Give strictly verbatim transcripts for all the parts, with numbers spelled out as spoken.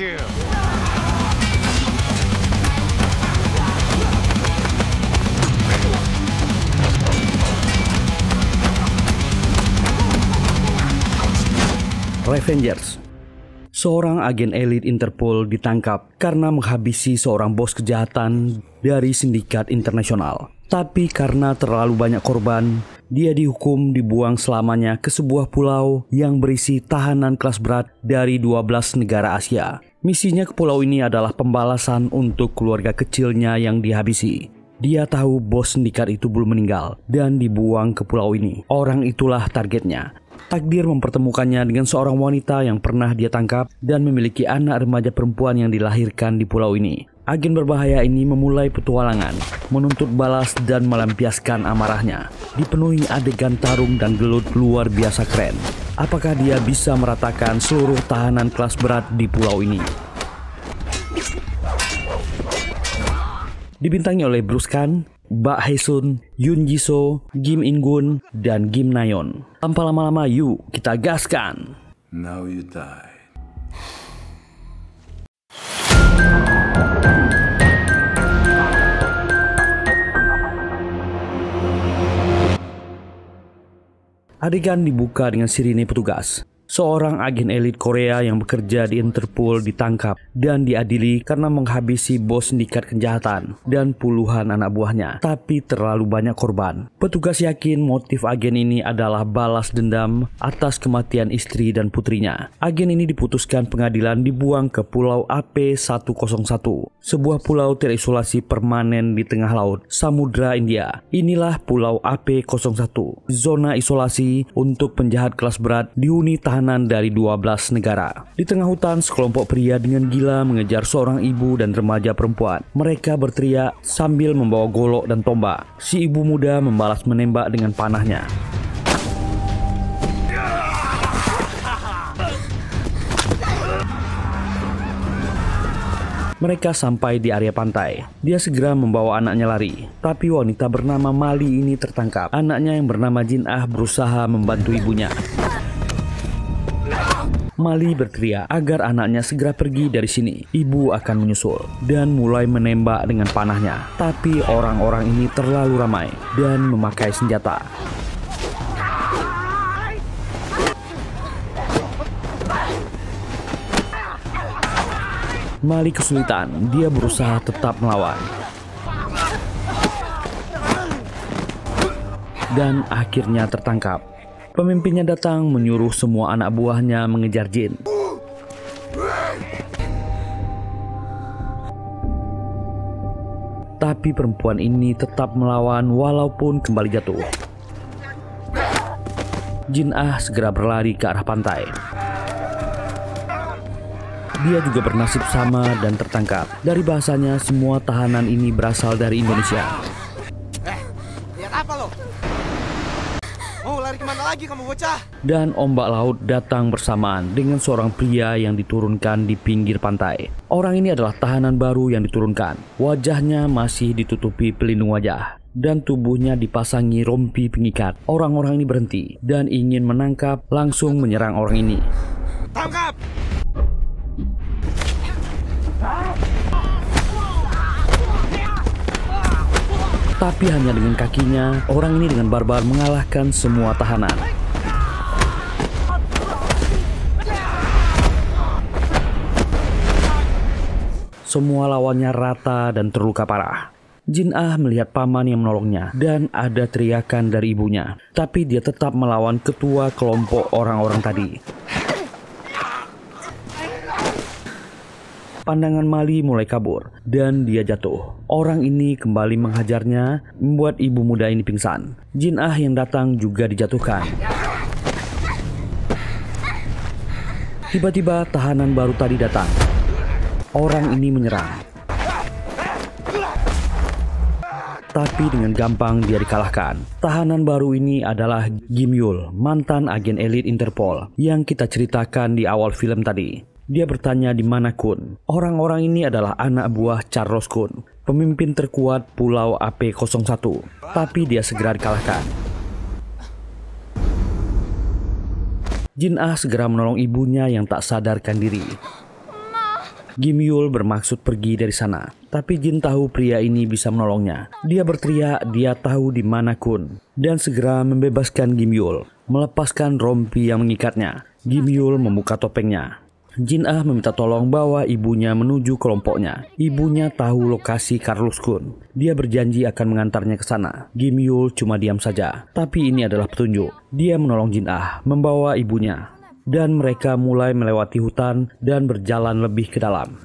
you. Revengers. Seorang agen elit Interpol ditangkap karena menghabisi seorang bos kejahatan dari sindikat internasional. Tapi karena terlalu banyak korban, dia dihukum dibuang selamanya ke sebuah pulau yang berisi tahanan kelas berat dari dua belas negara Asia. Misinya ke pulau ini adalah pembalasan untuk keluarga kecilnya yang dihabisi. Dia tahu bos sindikat itu belum meninggal dan dibuang ke pulau ini. Orang itulah targetnya. Takdir mempertemukannya dengan seorang wanita yang pernah dia tangkap dan memiliki anak remaja perempuan yang dilahirkan di pulau ini. Agen berbahaya ini memulai petualangan, menuntut balas dan melampiaskan amarahnya. Dipenuhi adegan tarung dan gelut luar biasa keren. Apakah dia bisa meratakan seluruh tahanan kelas berat di pulau ini? Dibintangi oleh Bruce Kahn, Mbak Heisun, Yun Jiso, Kim Ingun, dan Kim Nayon. Tanpa lama-lama, yuk kita gaskan. Now you die. Adegan dibuka dengan sirine petugas. Seorang agen elit Korea yang bekerja di Interpol ditangkap dan diadili karena menghabisi bos sindikat kejahatan dan puluhan anak buahnya. Tapi terlalu banyak korban. Petugas yakin motif agen ini adalah balas dendam atas kematian istri dan putrinya. Agen ini diputuskan pengadilan dibuang ke Pulau A P seratus satu, sebuah pulau terisolasi permanen di tengah laut, Samudra India. Inilah Pulau A P nol satu, zona isolasi untuk penjahat kelas berat dihuni tahanan dari dua belas negara. Di tengah hutan, sekelompok pria dengan gila mengejar seorang ibu dan remaja perempuan. Mereka berteriak sambil membawa golok dan tombak. Si ibu muda membalas menembak dengan panahnya. Mereka sampai di area pantai. Dia segera membawa anaknya lari. Tapi wanita bernama Mali ini tertangkap. Anaknya yang bernama Jin Ah berusaha membantu ibunya. Mali berteriak agar anaknya segera pergi dari sini. Ibu akan menyusul dan mulai menembak dengan panahnya. Tapi orang-orang ini terlalu ramai dan memakai senjata. Mali kesulitan, dia berusaha tetap melawan. Dan akhirnya tertangkap. Pemimpinnya datang menyuruh semua anak buahnya mengejar Jin. Tapi perempuan ini tetap melawan walaupun kembali jatuh. Jin Ah segera berlari ke arah pantai. Dia juga bernasib sama dan tertangkap. Dari bahasanya, semua tahanan ini berasal dari Indonesia. Eh, lihat apa lo? Kemana lagi kamu bocah? Dan ombak laut datang bersamaan dengan seorang pria yang diturunkan di pinggir pantai. Orang ini adalah tahanan baru yang diturunkan. Wajahnya masih ditutupi pelindung wajah dan tubuhnya dipasangi rompi pengikat. Orang-orang ini berhenti dan ingin menangkap, langsung menyerang orang ini. Tangkap! Tapi hanya dengan kakinya, orang ini dengan barbar mengalahkan semua tahanan. Semua lawannya rata dan terluka parah. Jin Ah melihat paman yang menolongnya dan ada teriakan dari ibunya. Tapi dia tetap melawan ketua kelompok orang-orang tadi. Pandangan Mali mulai kabur dan dia jatuh. Orang ini kembali menghajarnya, membuat ibu muda ini pingsan. Jin Ah yang datang juga dijatuhkan. Tiba-tiba tahanan baru tadi datang. Orang ini menyerang. Tapi dengan gampang dia dikalahkan. Tahanan baru ini adalah Kim Yul, mantan agen elit Interpol yang kita ceritakan di awal film tadi. Dia bertanya di mana Kun. Orang-orang ini adalah anak buah Charles Kun, pemimpin terkuat Pulau A P nol satu, tapi dia segera dikalahkan. Jin Ah segera menolong ibunya yang tak sadarkan diri. Ma. Kim Yul bermaksud pergi dari sana, tapi Jin tahu pria ini bisa menolongnya. Dia berteriak dia tahu di mana Kun, dan segera membebaskan Kim Yul, melepaskan rompi yang mengikatnya. Kim Yul membuka topengnya. Jin Ah meminta tolong bawa ibunya menuju kelompoknya. Ibunya tahu lokasi Carlos Kun. Dia berjanji akan mengantarnya ke sana. Kim Yul cuma diam saja. Tapi ini adalah petunjuk. Dia menolong Jin Ah membawa ibunya. Dan mereka mulai melewati hutan dan berjalan lebih ke dalam.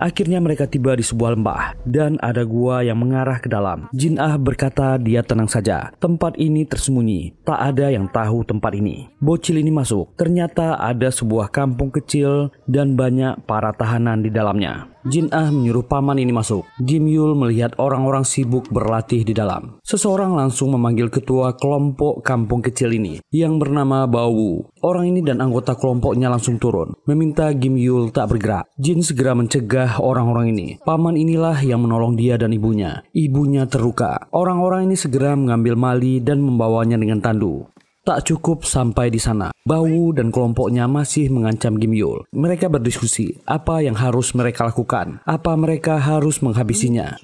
Akhirnya mereka tiba di sebuah lembah dan ada gua yang mengarah ke dalam. Jin Ah berkata dia tenang saja, tempat ini tersembunyi, tak ada yang tahu tempat ini. Bocil ini masuk, ternyata ada sebuah kampung kecil dan banyak para tahanan di dalamnya. Jin Ah menyuruh paman ini masuk. Kim Yul melihat orang-orang sibuk berlatih di dalam. Seseorang langsung memanggil ketua kelompok kampung kecil ini yang bernama Ba Wu. Orang ini dan anggota kelompoknya langsung turun, meminta Kim Yul tak bergerak. Jin segera mencegah orang-orang ini. Paman inilah yang menolong dia dan ibunya. Ibunya terluka. Orang-orang ini segera mengambil Mali dan membawanya dengan tandu. Tak cukup sampai di sana, Ba Wu dan kelompoknya masih mengancam Kim Yul. Mereka berdiskusi apa yang harus mereka lakukan, apa mereka harus menghabisinya.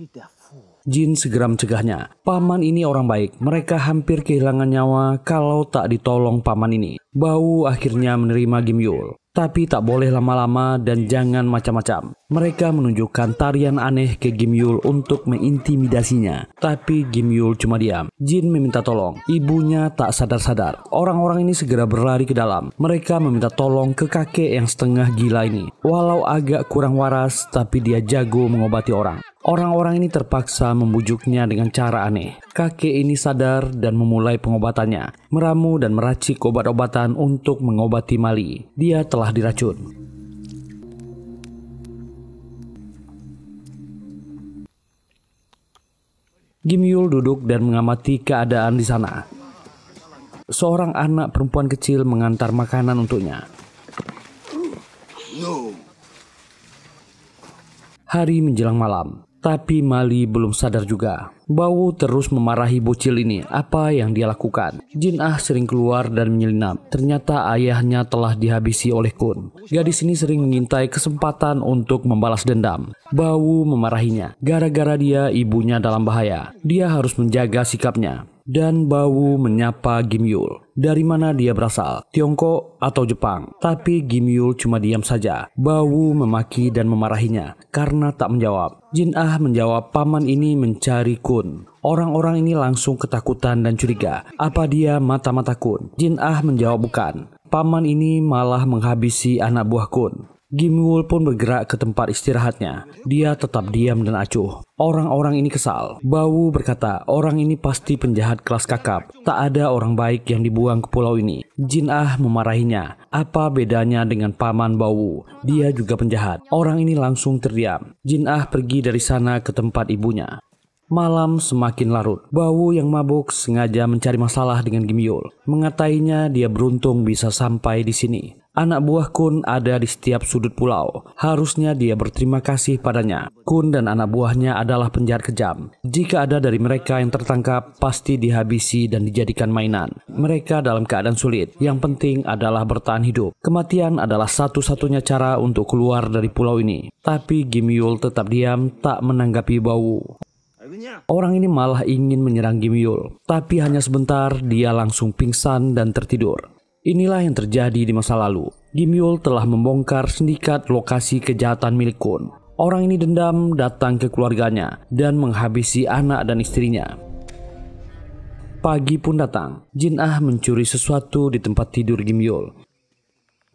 Jin segera mencegahnya. Paman ini orang baik, mereka hampir kehilangan nyawa kalau tak ditolong paman ini. Ba Wu akhirnya menerima Kim Yul, tapi tak boleh lama-lama dan jangan macam-macam. Mereka menunjukkan tarian aneh ke Kim Yul untuk mengintimidasinya, tapi Kim Yul cuma diam. Jin meminta tolong, ibunya tak sadar-sadar. Orang-orang ini segera berlari ke dalam. Mereka meminta tolong ke kakek yang setengah gila ini. Walau agak kurang waras, tapi dia jago mengobati orang. Orang-orang ini terpaksa membujuknya dengan cara aneh. Kakek ini sadar dan memulai pengobatannya, meramu dan meracik obat-obatan untuk mengobati Mali. Dia telah diracun. Kim Yul duduk dan mengamati keadaan di sana. Seorang anak perempuan kecil mengantar makanan untuknya. Hari menjelang malam. Tapi Mali belum sadar juga. Ba Wu terus memarahi bocil ini. Apa yang dia lakukan? Jin Ah sering keluar dan menyelinap. Ternyata ayahnya telah dihabisi oleh Kun. Gadis ini sering mengintai kesempatan untuk membalas dendam. Ba Wu memarahinya. Gara-gara dia ibunya dalam bahaya. Dia harus menjaga sikapnya. Dan Ba Wu menyapa Kim Yul. Dari mana dia berasal? Tiongkok atau Jepang? Tapi Kim Yul cuma diam saja. Ba Wu memaki dan memarahinya karena tak menjawab. Jin Ah menjawab paman ini mencari Kun. Orang-orang ini langsung ketakutan dan curiga. Apa dia mata-mata Kun? Jin Ah menjawab bukan. Paman ini malah menghabisi anak buah Kun. Kim Yul pun bergerak ke tempat istirahatnya. Dia tetap diam dan acuh. Orang-orang ini kesal. Ba Wu berkata, orang ini pasti penjahat kelas kakap. Tak ada orang baik yang dibuang ke pulau ini. Jin Ah memarahinya. Apa bedanya dengan paman Ba Wu? Dia juga penjahat. Orang ini langsung terdiam. Jin Ah pergi dari sana ke tempat ibunya. Malam semakin larut. Ba Wu yang mabuk sengaja mencari masalah dengan Kim Yul. Mengatainya dia beruntung bisa sampai di sini. Anak buah Kun ada di setiap sudut pulau. Harusnya dia berterima kasih padanya. Kun dan anak buahnya adalah penjahat kejam. Jika ada dari mereka yang tertangkap, pasti dihabisi dan dijadikan mainan. Mereka dalam keadaan sulit. Yang penting adalah bertahan hidup. Kematian adalah satu-satunya cara untuk keluar dari pulau ini. Tapi Kim Yul tetap diam, tak menanggapi Ba Wu. Orang ini malah ingin menyerang Kim Yul. Tapi hanya sebentar, dia langsung pingsan dan tertidur. Inilah yang terjadi di masa lalu. Kim Yul telah membongkar sindikat lokasi kejahatan milik Kun. Orang ini dendam datang ke keluarganya dan menghabisi anak dan istrinya. Pagi pun datang. Jin Ah mencuri sesuatu di tempat tidur Kim Yul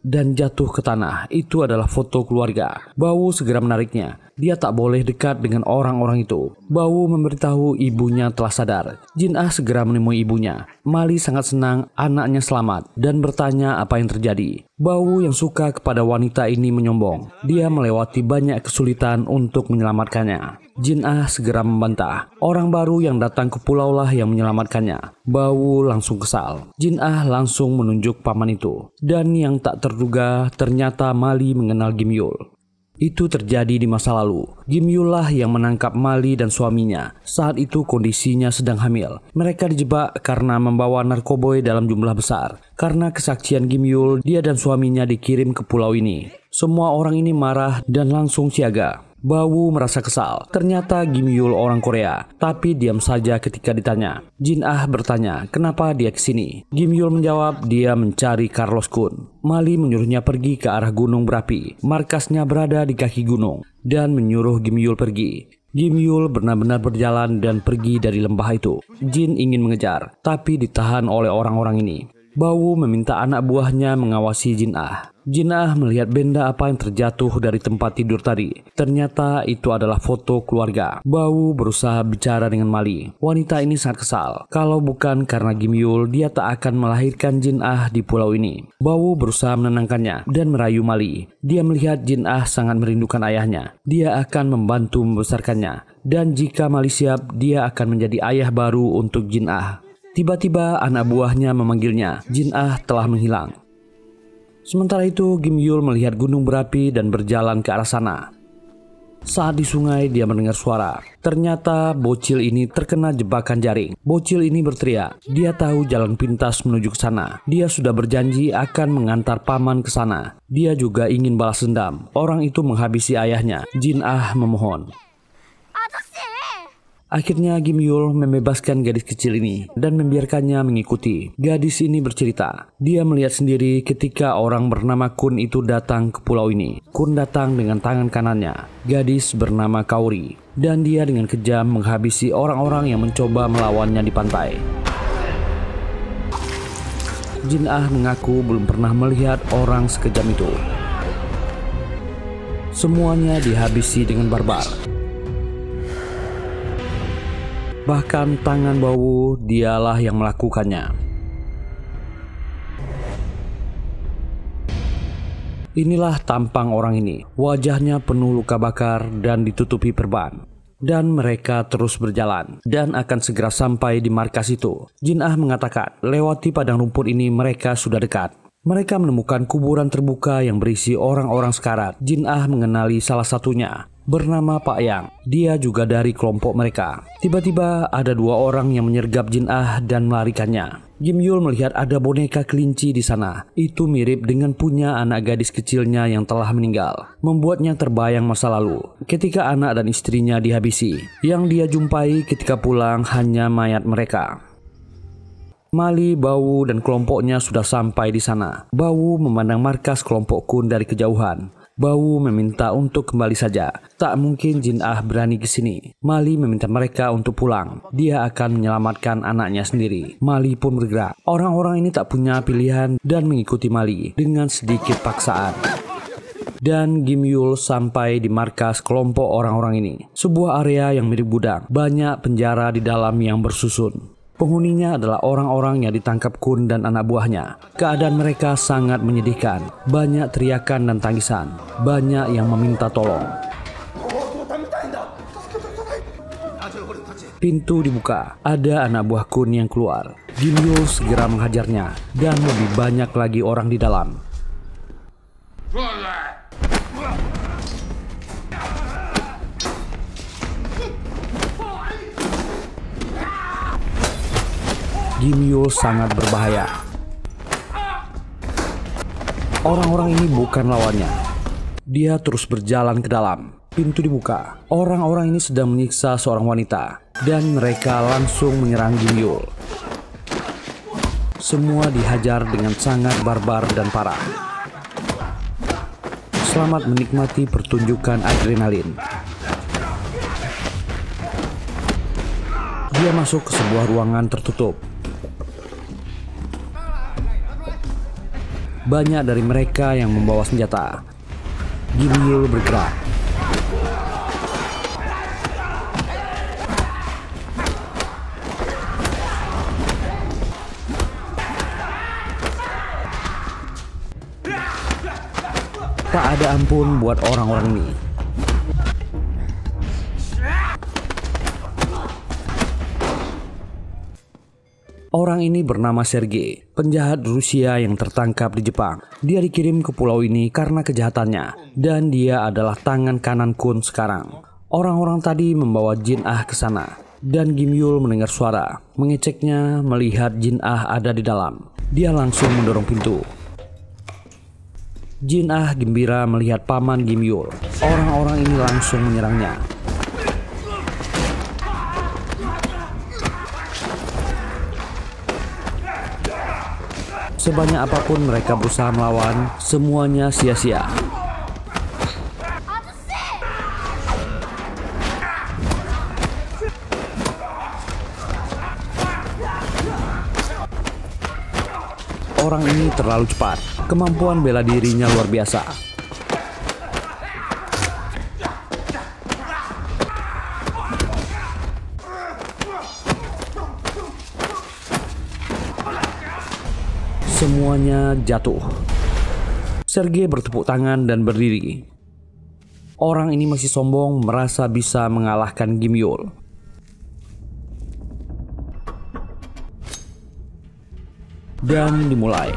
dan jatuh ke tanah. Itu adalah foto keluarga. Ba Wu segera menariknya. Dia tak boleh dekat dengan orang-orang itu. Ba Wu memberitahu ibunya telah sadar. Jin Ah segera menemui ibunya. Mali sangat senang anaknya selamat dan bertanya apa yang terjadi. Ba Wu yang suka kepada wanita ini menyombong. Dia melewati banyak kesulitan untuk menyelamatkannya. Jin Ah segera membantah. Orang baru yang datang ke pulau lah yang menyelamatkannya. Ba Wu langsung kesal. Jin Ah langsung menunjuk paman itu. Dan yang tak terduga ternyata Mali mengenal Kim Yul. Itu terjadi di masa lalu. Kim Yul lah yang menangkap Mali dan suaminya. Saat itu kondisinya sedang hamil. Mereka dijebak karena membawa narkoboy dalam jumlah besar. Karena kesaksian Kim Yul, dia dan suaminya dikirim ke pulau ini. Semua orang ini marah dan langsung siaga. Ba Wu merasa kesal. Ternyata Kim Yul orang Korea, tapi diam saja ketika ditanya. Jin Ah bertanya, kenapa dia kesini? Kim Yul menjawab, dia mencari Carlos Kun. Mali menyuruhnya pergi ke arah gunung berapi. Markasnya berada di kaki gunung dan menyuruh Kim Yul pergi. Kim Yul benar-benar berjalan dan pergi dari lembah itu. Jin ingin mengejar, tapi ditahan oleh orang-orang ini. Ba Wu meminta anak buahnya mengawasi Jin Ah. Jin Ah melihat benda apa yang terjatuh dari tempat tidur tadi. Ternyata itu adalah foto keluarga. Ba Wu berusaha bicara dengan Mali. Wanita ini sangat kesal. Kalau bukan karena Kim Yul, dia tak akan melahirkan Jin Ah di pulau ini. Ba Wu berusaha menenangkannya dan merayu Mali. Dia melihat Jin Ah sangat merindukan ayahnya. Dia akan membantu membesarkannya. Dan jika Mali siap, dia akan menjadi ayah baru untuk Jin Ah. Tiba-tiba anak buahnya memanggilnya. Jin Ah telah menghilang. Sementara itu, Kim Yul melihat gunung berapi dan berjalan ke arah sana. Saat di sungai, dia mendengar suara. Ternyata bocil ini terkena jebakan jaring. Bocil ini berteriak. Dia tahu jalan pintas menuju ke sana. Dia sudah berjanji akan mengantar paman ke sana. Dia juga ingin balas dendam. Orang itu menghabisi ayahnya. Jin Ah memohon. Akhirnya Kim Yul membebaskan gadis kecil ini dan membiarkannya mengikuti. Gadis ini bercerita, dia melihat sendiri ketika orang bernama Kun itu datang ke pulau ini. Kun datang dengan tangan kanannya, gadis bernama Kaori. Dan dia dengan kejam menghabisi orang-orang yang mencoba melawannya di pantai. Jin Ah mengaku belum pernah melihat orang sekejam itu. Semuanya dihabisi dengan barbar. Bahkan tangan Ba Wu, dialah yang melakukannya. Inilah tampang orang ini. Wajahnya penuh luka bakar dan ditutupi perban. Dan mereka terus berjalan dan akan segera sampai di markas itu. Jin Ah mengatakan, lewati padang rumput ini mereka sudah dekat. Mereka menemukan kuburan terbuka yang berisi orang-orang sekarat. Jin Ah mengenali salah satunya. Bernama Pak Yang, dia juga dari kelompok mereka. Tiba-tiba ada dua orang yang menyergap Jin Ah dan melarikannya. Kim Yul melihat ada boneka kelinci di sana. Itu mirip dengan punya anak gadis kecilnya yang telah meninggal, membuatnya terbayang masa lalu ketika anak dan istrinya dihabisi. Yang dia jumpai ketika pulang hanya mayat mereka. Mali, Ba Wu dan kelompoknya sudah sampai di sana. Ba Wu memandang markas kelompok Kun dari kejauhan. Ba Wu meminta untuk kembali saja. Tak mungkin Jin Ah berani ke sini. Mali meminta mereka untuk pulang. Dia akan menyelamatkan anaknya sendiri. Mali pun bergerak. Orang-orang ini tak punya pilihan dan mengikuti Mali dengan sedikit paksaan. Dan Kim Yul sampai di markas kelompok orang-orang ini. Sebuah area yang mirip gudang. Banyak penjara di dalam yang bersusun. Penghuninya adalah orang-orang yang ditangkap Kun dan anak buahnya. Keadaan mereka sangat menyedihkan. Banyak teriakan dan tangisan. Banyak yang meminta tolong. Pintu dibuka. Ada anak buah Kun yang keluar. Kim Yul segera menghajarnya. Dan lebih banyak lagi orang di dalam. Kim Yul sangat berbahaya. Orang-orang ini bukan lawannya. Dia terus berjalan ke dalam. Pintu dibuka. Orang-orang ini sedang menyiksa seorang wanita. Dan mereka langsung menyerang Kim Yul. Semua dihajar dengan sangat barbar dan parah. Selamat menikmati pertunjukan adrenalin. Dia masuk ke sebuah ruangan tertutup. Banyak dari mereka yang membawa senjata. Kim Yul bergerak. Tak ada ampun buat orang-orang ini. Orang ini bernama Sergei, penjahat Rusia yang tertangkap di Jepang. Dia dikirim ke pulau ini karena kejahatannya, dan dia adalah tangan kanan Kun sekarang. Orang-orang tadi membawa Jin Ah ke sana, dan Kim Yul mendengar suara, mengeceknya melihat Jin Ah ada di dalam. Dia langsung mendorong pintu. Jin Ah gembira melihat paman Kim Yul. Orang-orang ini langsung menyerangnya. Sebanyak apapun mereka berusaha melawan, semuanya sia-sia. Orang ini terlalu cepat, kemampuan bela dirinya luar biasa. Semuanya jatuh. Sergei bertepuk tangan dan berdiri. Orang ini masih sombong, merasa bisa mengalahkan Kim Yul. Dan dimulai.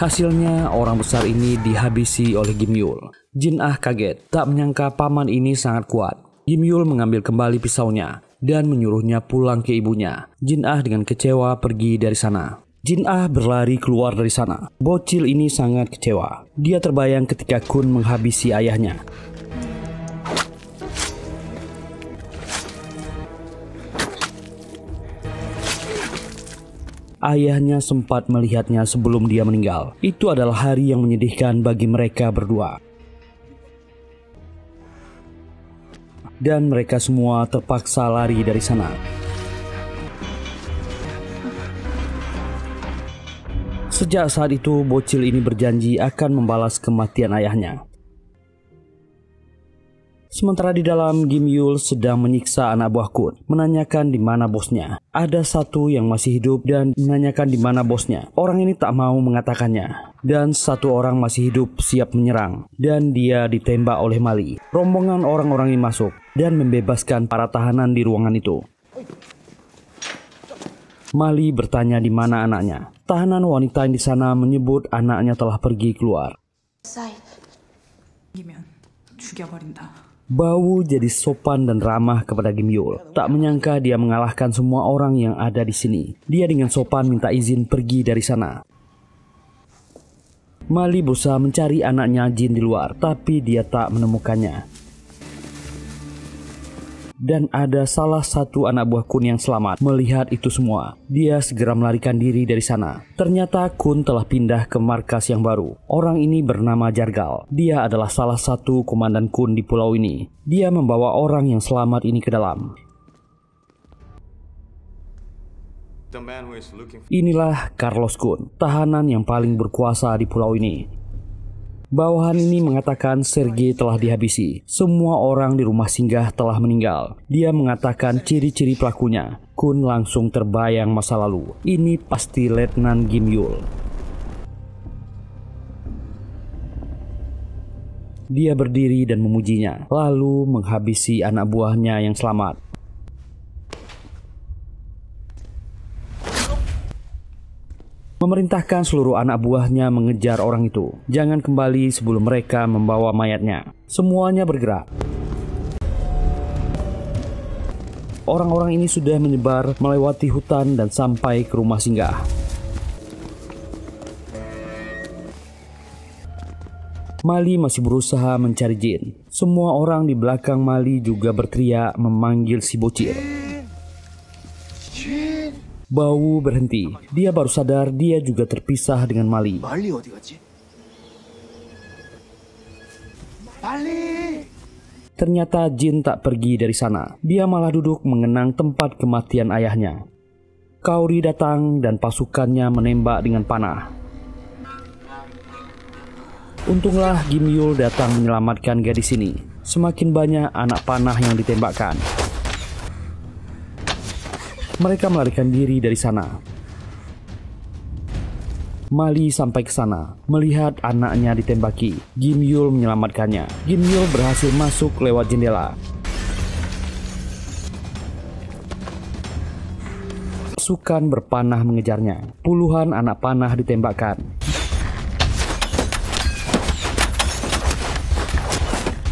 Hasilnya, orang besar ini dihabisi oleh Kim Yul. Jin Ah kaget, tak menyangka paman ini sangat kuat. Kim Yul mengambil kembali pisaunya dan menyuruhnya pulang ke ibunya. Jin Ah dengan kecewa pergi dari sana. Jin Ah berlari keluar dari sana. Bocil ini sangat kecewa. Dia terbayang ketika Kun menghabisi ayahnya. Ayahnya sempat melihatnya sebelum dia meninggal. Itu adalah hari yang menyedihkan bagi mereka berdua. Dan mereka semua terpaksa lari dari sana. Sejak saat itu, bocil ini berjanji akan membalas kematian ayahnya. Sementara di dalam, Kim Yul sedang menyiksa anak buah Kun, menanyakan di mana bosnya. Ada satu yang masih hidup dan menanyakan di mana bosnya. Orang ini tak mau mengatakannya. Dan satu orang masih hidup siap menyerang. Dan dia ditembak oleh Mali. Rombongan orang-orang ini masuk dan membebaskan para tahanan di ruangan itu. Mali bertanya di mana anaknya. Tahanan wanita yang di sana menyebut anaknya telah pergi keluar. Ba Wu jadi sopan dan ramah kepada Kim Yul. Tak menyangka dia mengalahkan semua orang yang ada di sini. Dia dengan sopan minta izin pergi dari sana. Mali berusaha mencari anaknya Jin di luar, tapi dia tak menemukannya. Dan ada salah satu anak buah Kun yang selamat melihat itu semua. Dia segera melarikan diri dari sana. Ternyata Kun telah pindah ke markas yang baru. Orang ini bernama Jargal. Dia adalah salah satu komandan Kun di pulau ini. Dia membawa orang yang selamat ini ke dalam. Inilah Carlos Kun, tahanan yang paling berkuasa di pulau ini. Bawahan ini mengatakan Sergei telah dihabisi. Semua orang di rumah singgah telah meninggal. Dia mengatakan ciri-ciri pelakunya. Kun langsung terbayang masa lalu. Ini pasti Letnan Kim Yul. Dia berdiri dan memujinya, lalu menghabisi anak buahnya yang selamat. Memerintahkan seluruh anak buahnya mengejar orang itu. Jangan kembali sebelum mereka membawa mayatnya. Semuanya bergerak. Orang-orang ini sudah menyebar, melewati hutan dan sampai ke rumah singgah. Mali masih berusaha mencari Jin. Semua orang di belakang Mali juga berteriak memanggil si bocil. Ba Wu berhenti. Dia baru sadar dia juga terpisah dengan Mali. Ternyata Jin tak pergi dari sana. Dia malah duduk mengenang tempat kematian ayahnya. Kaori datang dan pasukannya menembak dengan panah. Untunglah Kim Yul datang menyelamatkan gadis ini. Semakin banyak anak panah yang ditembakkan. Mereka melarikan diri dari sana. Mali sampai ke sana, melihat anaknya ditembaki. Kim Yul menyelamatkannya. Kim Yul berhasil masuk lewat jendela. Pasukan berpanah mengejarnya. Puluhan anak panah ditembakkan.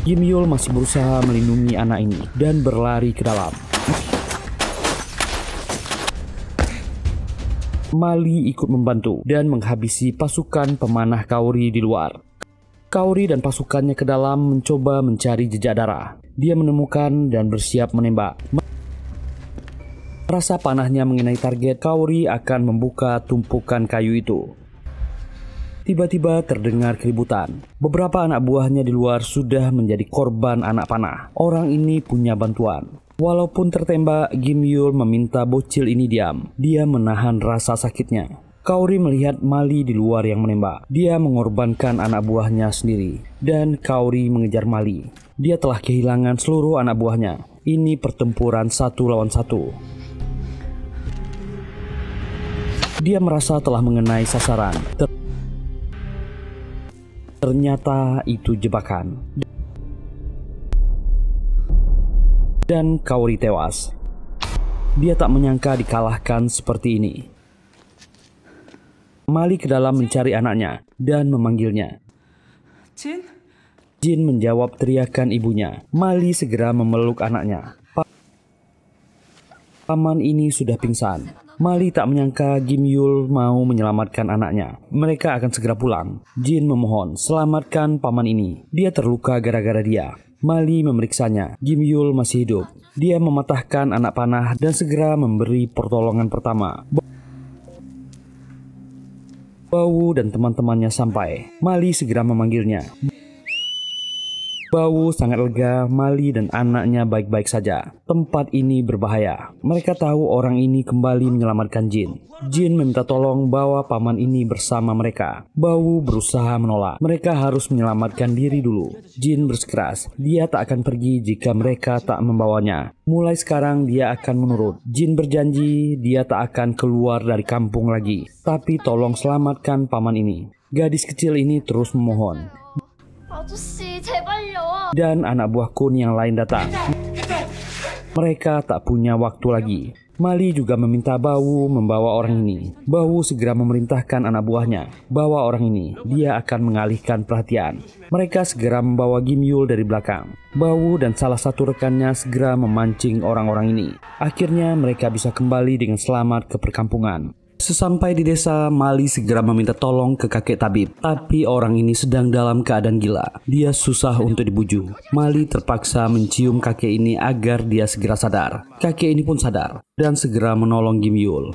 Kim Yul masih berusaha melindungi anak ini dan berlari ke dalam. Mali ikut membantu dan menghabisi pasukan pemanah Kaori di luar. Kaori dan pasukannya ke dalam mencoba mencari jejak darah. Dia menemukan dan bersiap menembak. Rasa panahnya mengenai target, Kaori akan membuka tumpukan kayu itu. Tiba-tiba terdengar keributan. Beberapa anak buahnya di luar sudah menjadi korban anak panah. Orang ini punya bantuan. Walaupun tertembak, Kim Yul meminta bocil ini diam. Dia menahan rasa sakitnya. Kaori melihat Mali di luar yang menembak. Dia mengorbankan anak buahnya sendiri. Dan Kaori mengejar Mali. Dia telah kehilangan seluruh anak buahnya. Ini pertempuran satu lawan satu. Dia merasa telah mengenai sasaran. Ternyata itu jebakan. Dan Kaori tewas. Dia tak menyangka dikalahkan seperti ini. Mali ke dalam mencari anaknya dan memanggilnya. Jin? Jin menjawab teriakan ibunya. Mali segera memeluk anaknya. Paman ini sudah pingsan. Mali tak menyangka Kim Yul mau menyelamatkan anaknya. Mereka akan segera pulang. Jin memohon, selamatkan paman ini. Dia terluka gara-gara dia. Mali memeriksanya. Kim Yul masih hidup. Dia mematahkan anak panah dan segera memberi pertolongan pertama. Ba Wu dan teman-temannya sampai. Mali segera memanggilnya. Ba Wu sangat lega, Mali dan anaknya baik-baik saja. Tempat ini berbahaya. Mereka tahu orang ini kembali menyelamatkan Jin. Jin meminta tolong bawa paman ini bersama mereka. Ba Wu berusaha menolak. Mereka harus menyelamatkan diri dulu. Jin bersikeras, dia tak akan pergi jika mereka tak membawanya. Mulai sekarang dia akan menurut. Jin berjanji dia tak akan keluar dari kampung lagi. Tapi tolong selamatkan paman ini. Gadis kecil ini terus memohon. Dan anak buah Kun yang lain datang. Mereka tak punya waktu lagi. Mali juga meminta Ba Wu membawa orang ini. Ba Wu segera memerintahkan anak buahnya, bawa orang ini, dia akan mengalihkan perhatian. Mereka segera membawa Kim Yul dari belakang. Ba Wu dan salah satu rekannya segera memancing orang-orang ini. Akhirnya mereka bisa kembali dengan selamat ke perkampungan. Sesampai di desa, Mali segera meminta tolong ke kakek tabib. Tapi orang ini sedang dalam keadaan gila. Dia susah untuk dibujuk. Mali terpaksa mencium kakek ini agar dia segera sadar. Kakek ini pun sadar dan segera menolong Kim Yul.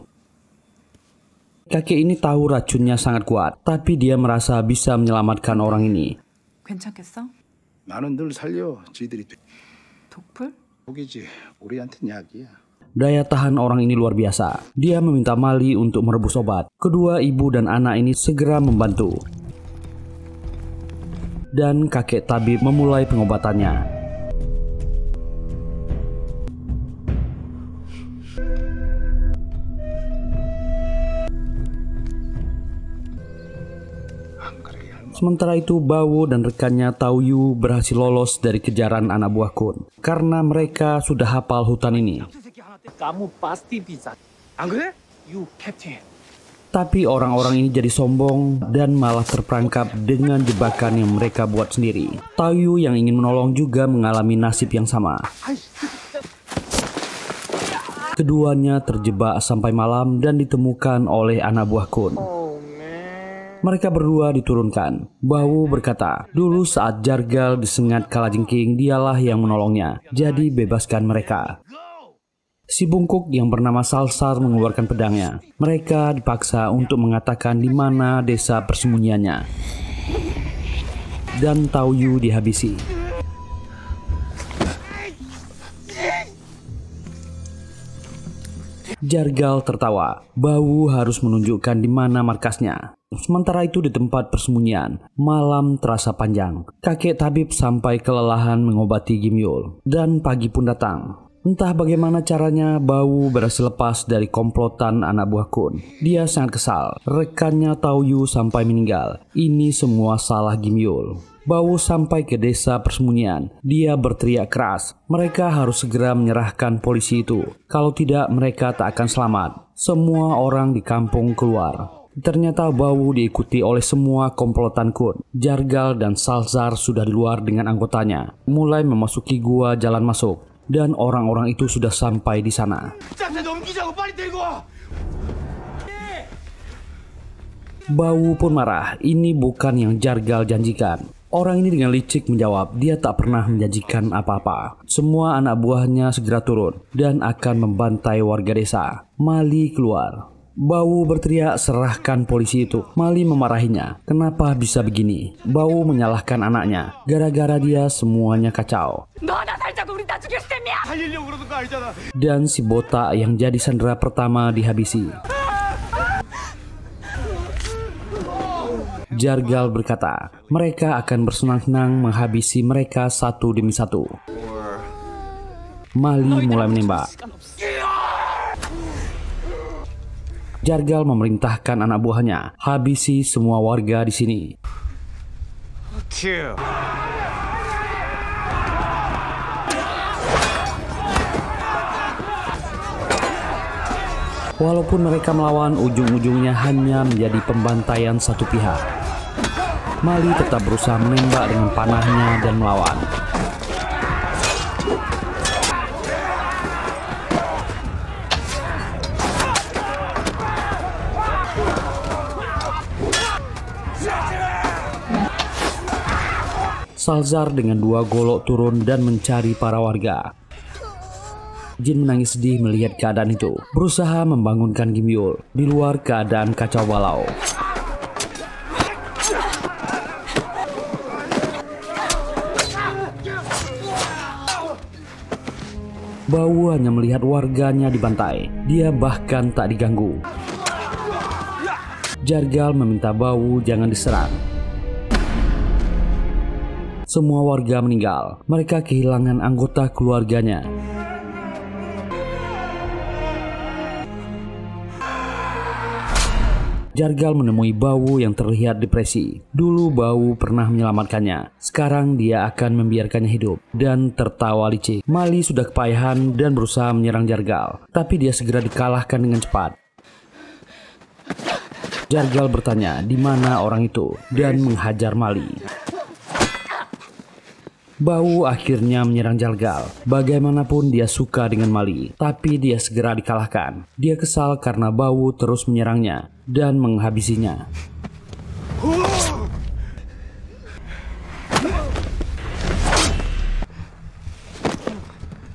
Kakek ini tahu racunnya sangat kuat, tapi dia merasa bisa menyelamatkan orang ini. Daya tahan orang ini luar biasa. Dia meminta Mali untuk merebus obat. Kedua ibu dan anak ini segera membantu. Dan kakek tabib memulai pengobatannya. Sementara itu, Ba Wu dan rekannya Tao Yu berhasil lolos dari kejaran anak buah Kun. Karena mereka sudah hafal hutan ini. Kamu pasti bisa. You, Tapi orang-orang ini jadi sombong dan malah terperangkap dengan jebakan yang mereka buat sendiri. Tao Yu yang ingin menolong juga mengalami nasib yang sama. Keduanya terjebak sampai malam dan ditemukan oleh anak buah Kun. Mereka berdua diturunkan. Ba Wu berkata, dulu saat Jargal disengat kalajengking, dialah yang menolongnya. Jadi bebaskan mereka. Si bungkuk yang bernama Salsar mengeluarkan pedangnya. Mereka dipaksa untuk mengatakan di mana desa persembunyiannya. Dan Tao Yu dihabisi. Jargal tertawa. Ba Wu harus menunjukkan di mana markasnya. Sementara itu di tempat persembunyian, malam terasa panjang. Kakek tabib sampai kelelahan mengobati Kim Yul. Dan pagi pun datang. Entah bagaimana caranya, Ba Wu berhasil lepas dari komplotan anak buah Kun. Dia sangat kesal. Rekannya Tao Yu sampai meninggal. Ini semua salah Kim Yul. Ba Wu sampai ke desa persembunyian. Dia berteriak keras. Mereka harus segera menyerahkan polisi itu. Kalau tidak, mereka tak akan selamat. Semua orang di kampung keluar. Ternyata Ba Wu diikuti oleh semua komplotan Kun. Jargal dan Salzar sudah di luar dengan anggotanya, mulai memasuki gua jalan masuk, dan orang-orang itu sudah sampai di sana. Ba Wu pun marah, ini bukan yang Jargal janjikan. Orang ini dengan licik menjawab, dia tak pernah menjanjikan apa-apa. Semua anak buahnya segera turun dan akan membantai warga desa. Mali keluar. Ba Wu berteriak, serahkan polisi itu. Mali memarahinya, kenapa bisa begini? Ba Wu menyalahkan anaknya, gara-gara dia semuanya kacau. Dan si botak yang jadi sandera pertama dihabisi. Jargal berkata, mereka akan bersenang-senang menghabisi mereka satu demi satu. Mali mulai menembak. Jargal memerintahkan anak buahnya, habisi semua warga di sini. Walaupun mereka melawan, ujung-ujungnya hanya menjadi pembantaian satu pihak. Mali tetap berusaha menembak dengan panahnya dan melawan. Salzar dengan dua golok turun dan mencari para warga. Jin menangis sedih melihat keadaan itu, berusaha membangunkan Kim Yul. Di luar keadaan kacau balau. Ba Wu hanya melihat warganya dibantai, dia bahkan tak diganggu. Jargal meminta Ba Wu jangan diserang. Semua warga meninggal. Mereka kehilangan anggota keluarganya. Jargal menemui Ba Wu yang terlihat depresi. Dulu Ba Wu pernah menyelamatkannya. Sekarang dia akan membiarkannya hidup dan tertawa licik. Mali sudah kepayahan dan berusaha menyerang Jargal, tapi dia segera dikalahkan dengan cepat. Jargal bertanya di mana orang itu dan menghajar Mali. Ba Wu akhirnya menyerang Jargal. Bagaimanapun dia suka dengan Mali, tapi dia segera dikalahkan. Dia kesal karena Ba Wu terus menyerangnya dan menghabisinya.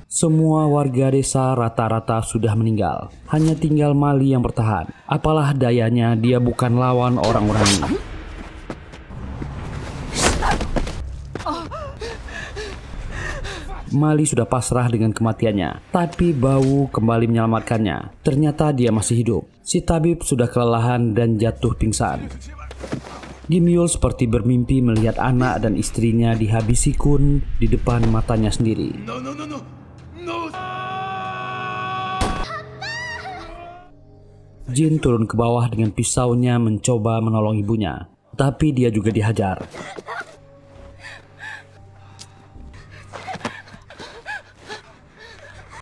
Semua warga desa rata-rata sudah meninggal. Hanya tinggal Mali yang bertahan. Apalah dayanya, dia bukan lawan orang-orang ini. Mali sudah pasrah dengan kematiannya, tapi Ba Wu kembali menyelamatkannya. Ternyata dia masih hidup. Si tabib sudah kelelahan dan jatuh pingsan. Kim Yul seperti bermimpi melihat anak dan istrinya dihabisi Kun di depan matanya sendiri. No, no, no, no. No. Jin turun ke bawah dengan pisaunya mencoba menolong ibunya, tapi dia juga dihajar.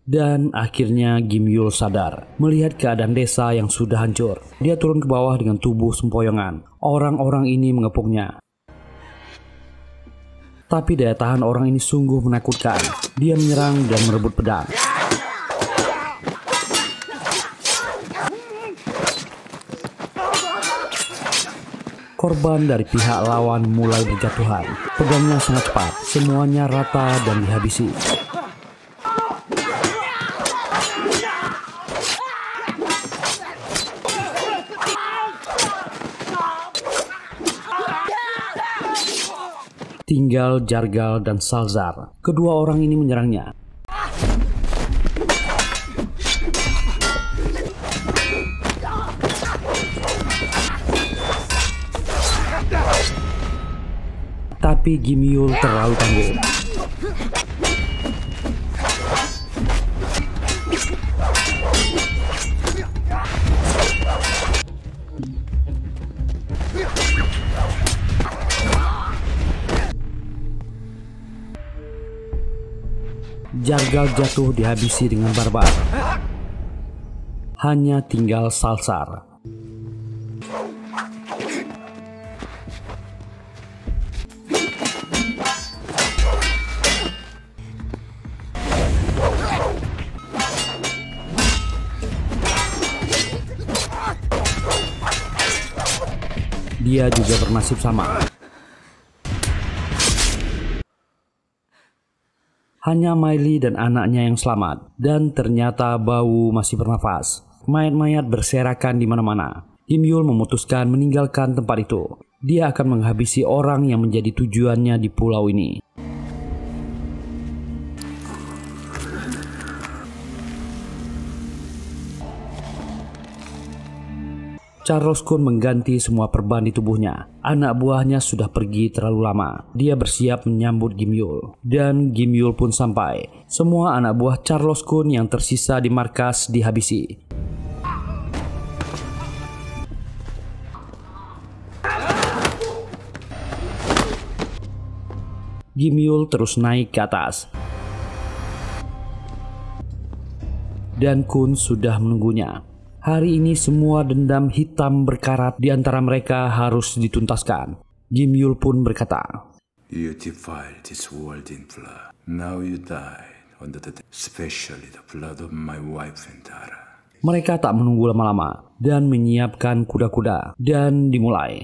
Dan akhirnya Kim Yul sadar melihat keadaan desa yang sudah hancur. Dia turun ke bawah dengan tubuh sempoyongan. Orang-orang ini mengepungnya. Tapi daya tahan orang ini sungguh menakutkan. Dia menyerang dan merebut pedang. Korban dari pihak lawan mulai berjatuhan. Pedangnya sangat cepat. Semuanya rata dan dihabisi. Tinggal Jargal dan Salzar. Kedua orang ini menyerangnya. tapi Kim Yul terlalu tangguh. Jargal jatuh dihabisi dengan barbar. Hanya tinggal Salsar. Dia juga bernasib sama. Hanya Mali dan anaknya yang selamat, dan ternyata Ba Wu masih bernafas. Mayat-mayat berserakan di mana-mana. Kim Yul memutuskan meninggalkan tempat itu. Dia akan menghabisi orang yang menjadi tujuannya di pulau ini. Charles Kun mengganti semua perban di tubuhnya. Anak buahnya sudah pergi terlalu lama. Dia bersiap menyambut Kim Yul. Dan Kim Yul pun sampai. Semua anak buah Charles Kun yang tersisa di markas dihabisi. Kim Yul terus naik ke atas. Dan Kun sudah menunggunya. Hari ini semua dendam hitam berkarat di antara mereka harus dituntaskan. Kim Yul pun berkata, "You defiled this world in blood. Now you died under the especially the blood of my wife and Tara." Mereka tak menunggu lama-lama dan menyiapkan kuda-kuda dan dimulai.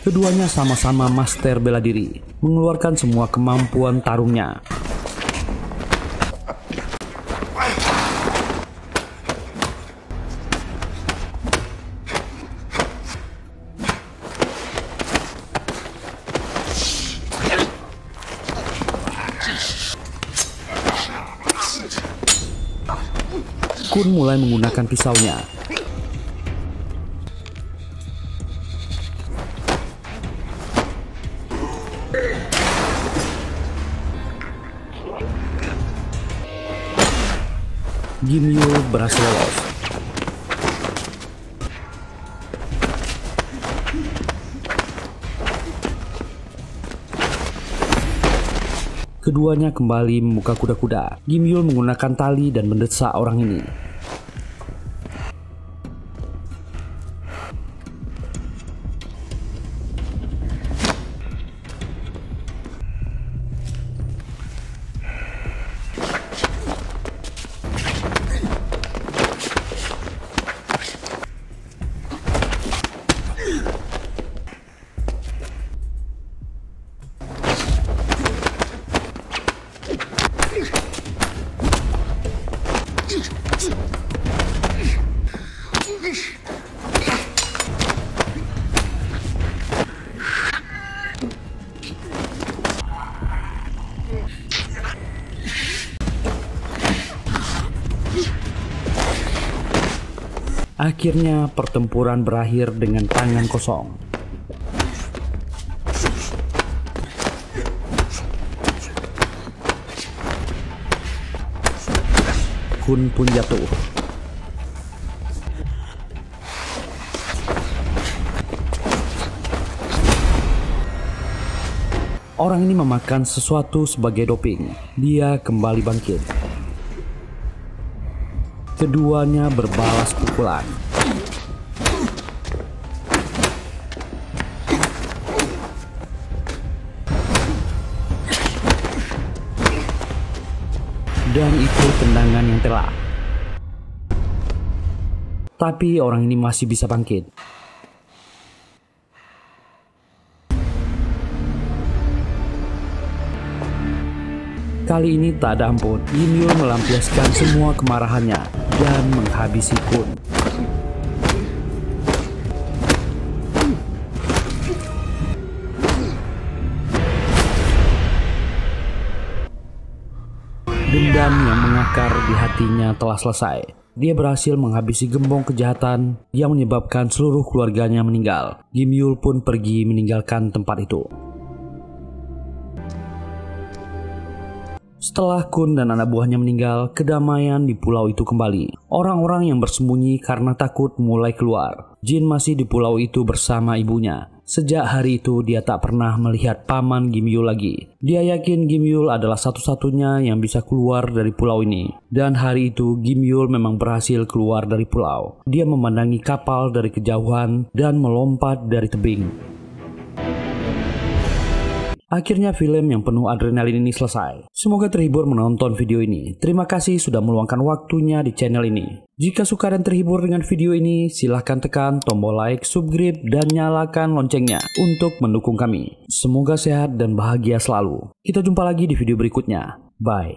Keduanya sama-sama master bela diri, mengeluarkan semua kemampuan tarungnya. Kun mulai menggunakan pisaunya. Kim Yul berhasil lolos. Keduanya kembali membuka kuda-kuda. Kim Yul menggunakan tali dan mendesak orang ini. Akhirnya pertempuran berakhir dengan tangan kosong. Kun pun jatuh. Orang ini memakan sesuatu sebagai doping. Dia kembali bangkit. Keduanya berbalas pukulan. Dan itu tendangan yang telak. Tapi orang ini masih bisa bangkit. Kali ini tak ada ampun. Kim Yul melampiaskan semua kemarahannya dan menghabisi Kun. dendam yang mengakar di hatinya telah selesai. Dia berhasil menghabisi gembong kejahatan yang menyebabkan seluruh keluarganya meninggal. Kim Yul pun pergi meninggalkan tempat itu. Setelah Kun dan anak buahnya meninggal, kedamaian di pulau itu kembali. Orang-orang yang bersembunyi karena takut mulai keluar. Jin masih di pulau itu bersama ibunya. Sejak hari itu dia tak pernah melihat paman Kim Yul lagi. Dia yakin Kim Yul adalah satu-satunya yang bisa keluar dari pulau ini. Dan hari itu Kim Yul memang berhasil keluar dari pulau. Dia memandangi kapal dari kejauhan dan melompat dari tebing. Akhirnya film yang penuh adrenalin ini selesai. Semoga terhibur menonton video ini. Terima kasih sudah meluangkan waktunya di channel ini. Jika suka dan terhibur dengan video ini, silahkan tekan tombol like, subscribe, dan nyalakan loncengnya untuk mendukung kami. Semoga sehat dan bahagia selalu. Kita jumpa lagi di video berikutnya. Bye.